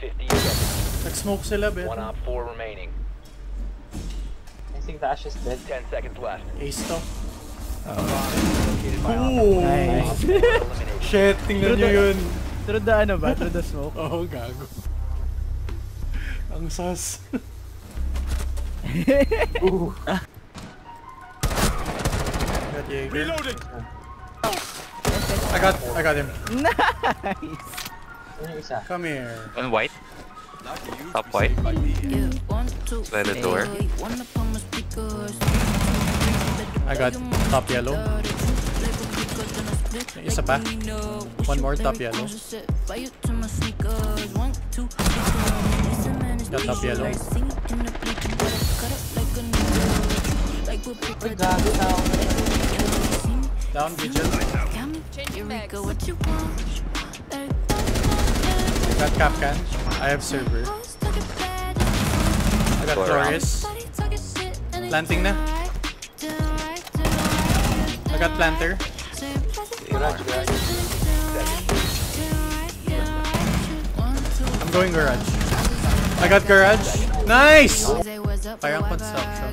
50 seconds. Nag-smoke sila, bet. 1 op 4 remaining. I think the Ash is dead. 10 seconds left. Ace to. Ooh! Nice! Shit, tingnan nyo yun. Through the ano ba? Through the smoke? Oo, gago. Ang sus. Ooh! Reloading! I got him. Nice! Come here. One white. Top white. By the door. I got top yellow. Isa pa. One more top yellow. Got top yellow. Down, Vigil. I got Kapkan. I have server. I got Taurus. Planting na. I got planter. I'm going garage. I got garage. Nice! Parang pag-stop shop.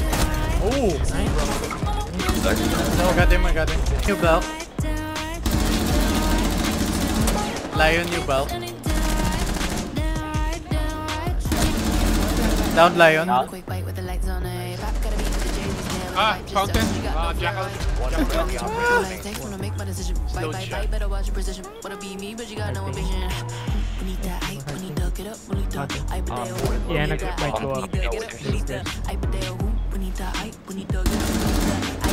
Oh, nice. No, I got him. New belt. Lion, new belt. Down Lion. Fountain. Jackal. Slow shot. Yeah, I got my go up. Nice. A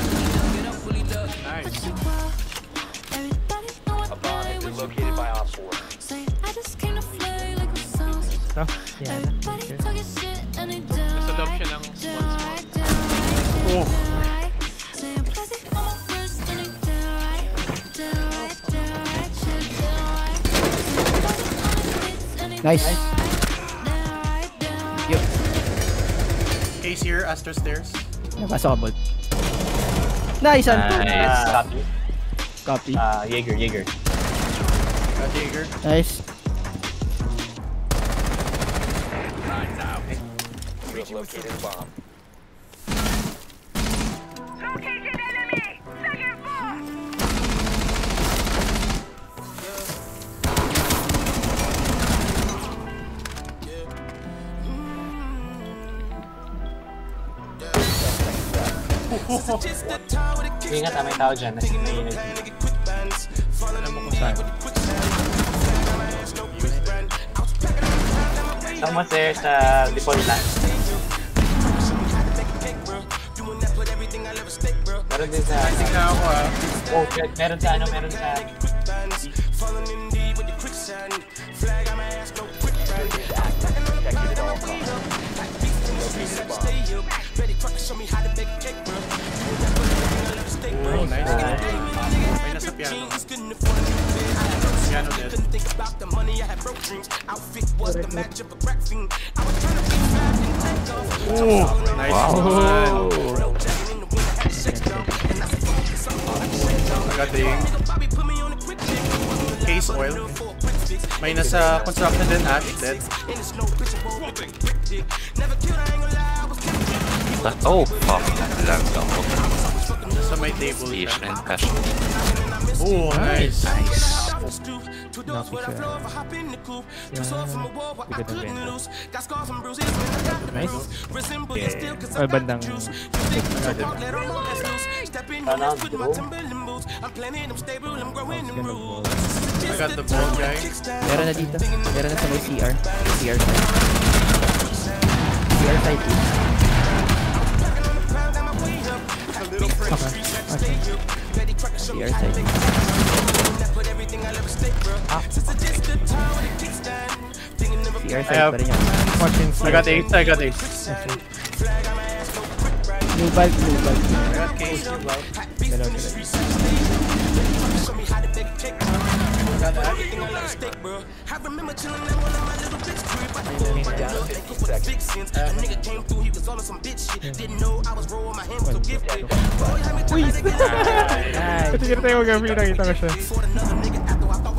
bomb has been located by Op 4. Yeah, that's adoption ng one. Oh. Nice. Yep. Ace here, Astro stairs. Nakasabot. Nice, Anton. Copy. Jaeger. Got Jaeger. Nice. Located bomb. Located enemy! Sector 4! Ingat ah, may tao dyan. Alam mo kung saan. Tama sir sa default line. Rising na ako ah. Oh, meron sa oh, nice. May nasa piano. Piano dead. Oh, nice. Wow. Case oil. May nasa construction din, Ash, dead. Oh, fuck. Nasa may table siya. Oh, nice. Nice. Bandang. I got the ball guy. Meron na dito. Meron na sa may CR. CR side. Okay. CR side. Your side pa rin yun. I got Ace, I got Ace. Blue bulb, blue bulb. I got Ace, blue bulb. Dalaw sila. Uy! Katigil tayo mag-amin, nakita ko siya. Oh, nasa 90 warden.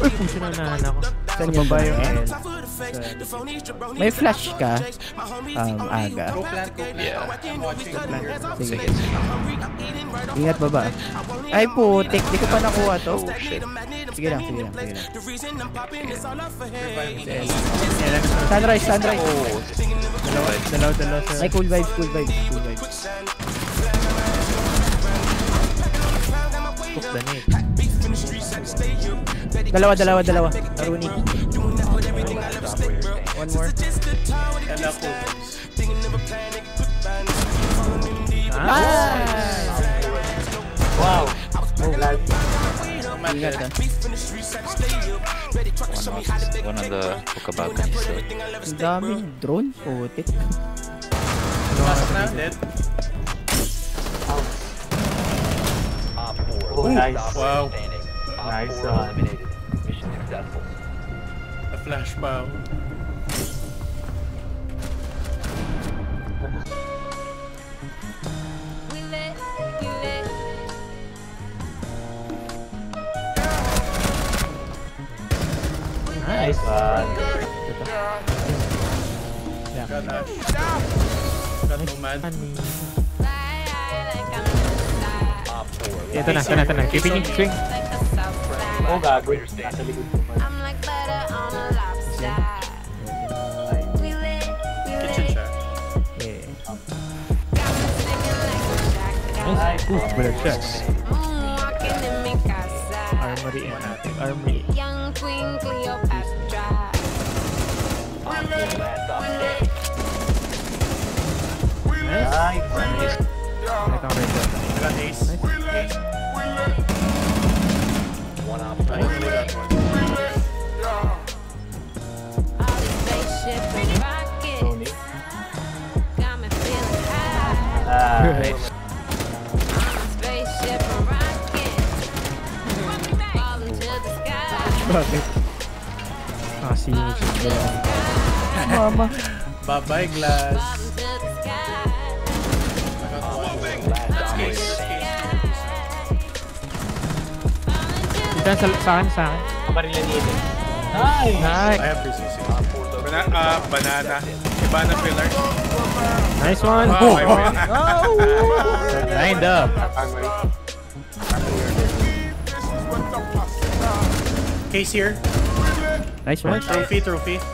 Uy, pusin na nahan ako. Saan yung bayo? May flash ka? Aga. Yeah, I'm watching. Sige. Ingat baba. Ay putik, di ko pa nakuha to. Oh shit. Sige lang, sige lang, sige lang. Sunrise, sunrise. Dalaw, dalaw. Ay, cool vibes, cool vibes, cool vibes. Dalawa, dalawa, dalawa. Aruni. One more. Wow. One of the Pukabakan is there. Ang daming drone. Putik. Pumasok na, dead. Oh, nice. Wow. Nice. Mission successful. A flash bomb. Nice. Yeah. Got Ash. Got Nomad. Ito na, ito na, keeping it swing. Oh god, greater stage. I'm like butter on a lobster. Kitchen check. Yeah. Ooh, better checks. Armory and nothing. Armory. Young Queen Cleopatra. Nice. I got Ace. One up. Nice. Mama. Bye bye glass. Diyan sa akin kaparilan nito. Nice! Nice! I have PCC. Banana. Ibana pillar. Nice one! Oh! Lined up! Case here. Nice one. Trophy, trophy. Oh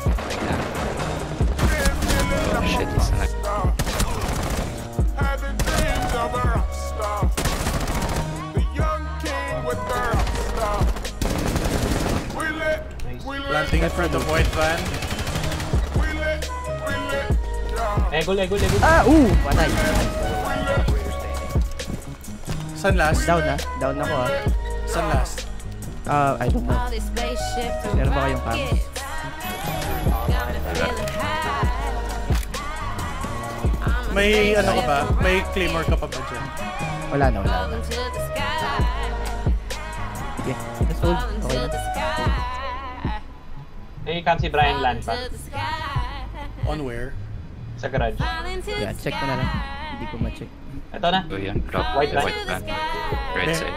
shit, it's not. Planting in front of the void van. Egol, egol, egol. Ah, ooh! Patay. Sun last? Down na. Down ako ah. Sun last? I don't know. Meron ba kayong cam? May ano ka ba? May claymore ka pa ba dyan? Wala na, wala. Okay. Let's hold. Okay na. Hey, come si Brian land pa. On where? Sa garage. Yeah, check ko na lang. Hindi ko ma-check. Ito na. Oh, yan. Drop. White land. Red side.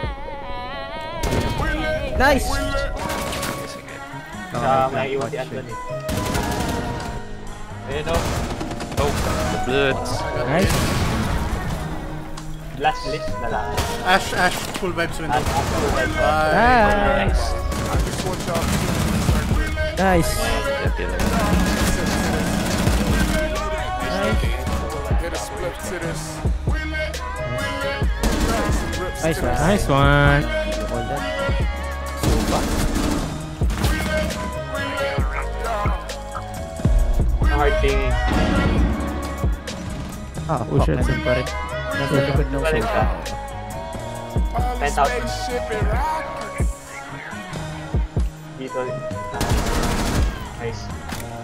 Nice! May iwan si Adlan eh. Ito. Oh, the bloods. Nice. Last list na lang. Ash, Ash. Full vibes window. Nice. Nice. Nice one. Nice one. heart thingy. Ah, oh shit. Nasan pa rin. Nasa likod ng sofa. 10,000. Dito. Nice.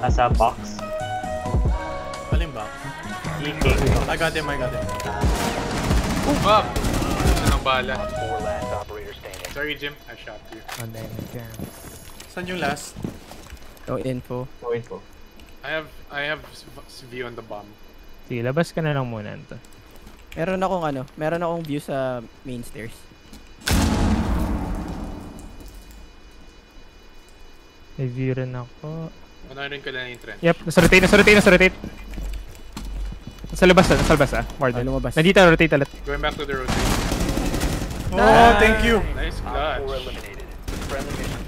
Nasa box. Alin ba? E-king. I got him, I got him. Up! Gusto ng bala. Sorry Jim, I shot you. Saan yung last? No info. No info. I have view on the bomb. Sige, labas ka na lang muna nito. Meron akong ano, meron akong view sa main stairs. May view rin ako. Manarin ko lang yung trend. Yep, nasa rotate. Nasa labas ah, Martin. Lumabas. Nandito na rotate ulit. Going back to the rotate. Oh, thank you. Nice clutch.